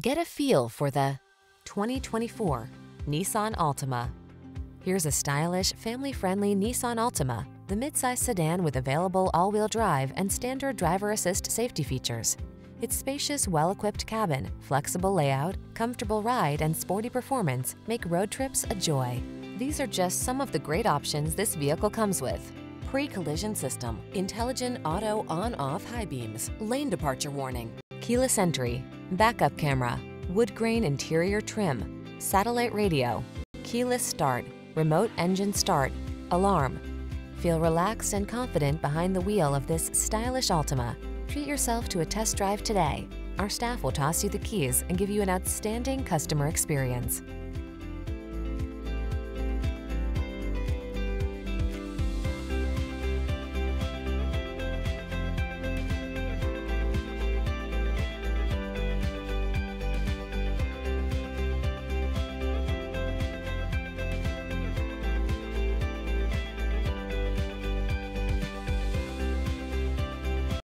Get a feel for the 2024 Nissan Altima. Here's a stylish, family-friendly Nissan Altima, the midsize sedan with available all-wheel drive and standard driver assist safety features. Its spacious, well-equipped cabin, flexible layout, comfortable ride, and sporty performance make road trips a joy. These are just some of the great options this vehicle comes with: pre-collision system, intelligent auto on-off high beams, lane departure warning, keyless entry, backup camera, wood grain interior trim, satellite radio, keyless start, remote engine start, alarm. Feel relaxed and confident behind the wheel of this stylish Altima. Treat yourself to a test drive today. Our staff will toss you the keys and give you an outstanding customer experience.